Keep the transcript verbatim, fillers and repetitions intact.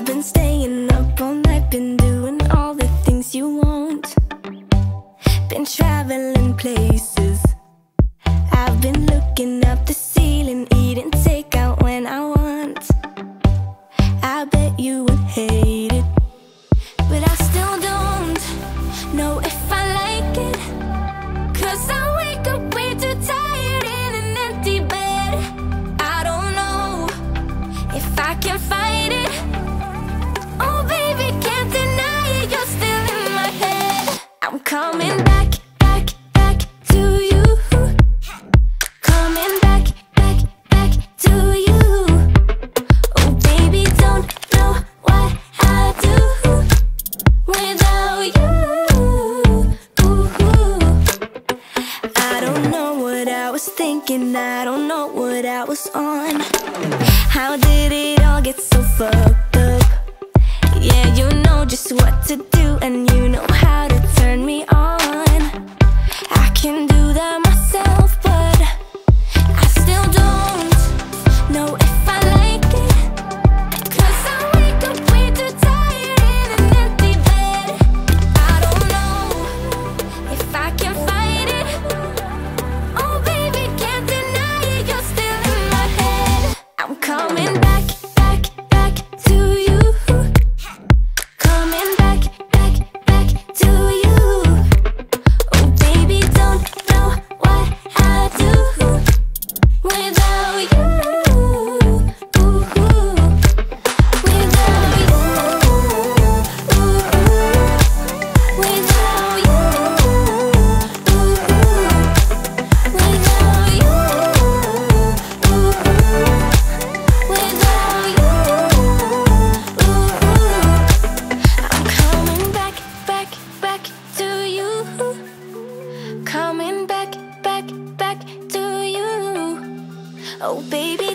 I've been staying up all night, been doing all the things you want. Been traveling places, I've been looking up the ceiling, eating takeout when I want. I bet you would hate it, but I still don't know if I like it, 'cause I wake up way too tired in an empty bed. I don't know if I can fight it. Oh baby, can't deny it, you're still in my head. I'm coming back, back, back to you. Coming back, back, back to you. Oh baby, don't know what I do without you. Thinking I don't know what I was on. How did it all get so fucked up? Yeah, you know just what to do, and you know how to turn me on. I can do that myself, but I still don't know if I like it, 'cause I wake up way too tired in an empty bed. I don't know if I can fight it. Coming back, back, back to you. Coming back, back, back to you. Oh baby, don't know what I do without you. Without you. Without you. Without you. Coming back, back, back to you. Oh baby.